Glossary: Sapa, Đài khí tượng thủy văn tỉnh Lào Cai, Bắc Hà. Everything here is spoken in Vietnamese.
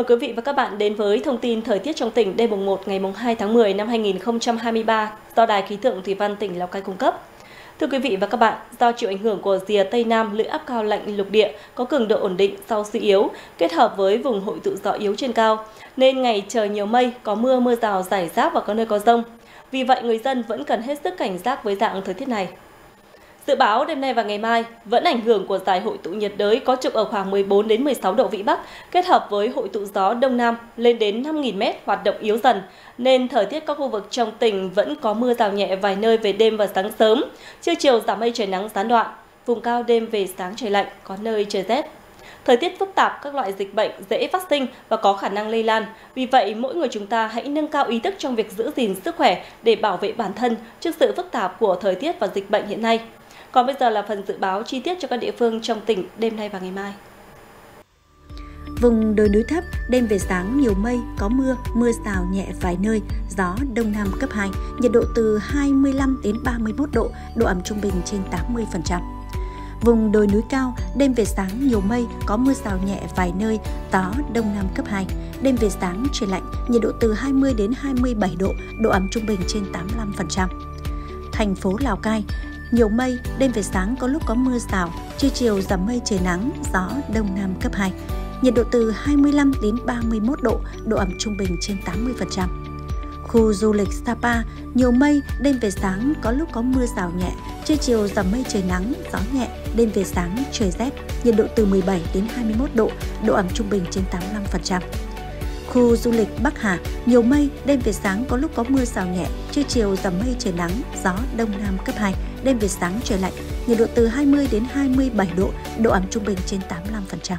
Mời quý vị và các bạn đến với thông tin thời tiết trong tỉnh đêm mùng 1 ngày mùng 2 tháng 10 năm 2023 do Đài khí tượng thủy văn tỉnh Lào Cai cung cấp. Thưa quý vị và các bạn, do chịu ảnh hưởng của rìa Tây Nam lưỡi áp cao lạnh lục địa có cường độ ổn định sau suy yếu, kết hợp với vùng hội tụ gió yếu trên cao, nên ngày trời nhiều mây, có mưa, mưa rào rải rác và có nơi có dông. Vì vậy, người dân vẫn cần hết sức cảnh giác với dạng thời tiết này. Dự báo đêm nay và ngày mai, vẫn ảnh hưởng của giải hội tụ nhiệt đới có trục ở khoảng 14 đến 16 độ Vĩ Bắc, kết hợp với hội tụ gió Đông Nam lên đến 5.000 m hoạt động yếu dần, nên thời tiết các khu vực trong tỉnh vẫn có mưa rào nhẹ vài nơi về đêm và sáng sớm, trưa chiều giảm mây trời nắng gián đoạn, vùng cao đêm về sáng trời lạnh, có nơi trời rét. Thời tiết phức tạp, các loại dịch bệnh dễ phát sinh và có khả năng lây lan. Vì vậy, mỗi người chúng ta hãy nâng cao ý thức trong việc giữ gìn sức khỏe để bảo vệ bản thân trước sự phức tạp của thời tiết và dịch bệnh hiện nay. Còn bây giờ là phần dự báo chi tiết cho các địa phương trong tỉnh đêm nay và ngày mai. Vùng đồi núi thấp, đêm về sáng nhiều mây, có mưa, mưa rào nhẹ vài nơi, gió Đông Nam cấp 2, nhiệt độ từ 25 đến 31 độ, độ ẩm trung bình trên 80%. Vùng đồi núi cao, đêm về sáng nhiều mây, có mưa rào nhẹ vài nơi, gió Đông Nam cấp 2, đêm về sáng trời lạnh, nhiệt độ từ 20 đến 27 độ, độ ẩm trung bình trên 85%. Thành phố Lào Cai, nhiều mây, đêm về sáng có lúc có mưa rào, trưa chiều giảm mây trời nắng, gió Đông Nam cấp 2. Nhiệt độ từ 25 đến 31 độ, độ ẩm trung bình trên 80%. Khu du lịch Sapa, nhiều mây, đêm về sáng có lúc có mưa rào nhẹ, trưa chiều giảm mây trời nắng, gió nhẹ, đêm về sáng trời rét, nhiệt độ từ 17 đến 21 độ, độ ẩm trung bình trên 85%. Khu du lịch Bắc Hà, nhiều mây, đêm về sáng có lúc có mưa rào nhẹ, trưa chiều giảm mây trời nắng, gió Đông Nam cấp 2, đêm về sáng trời lạnh, nhiệt độ từ 20 đến 27 độ, độ ẩm trung bình trên 85%.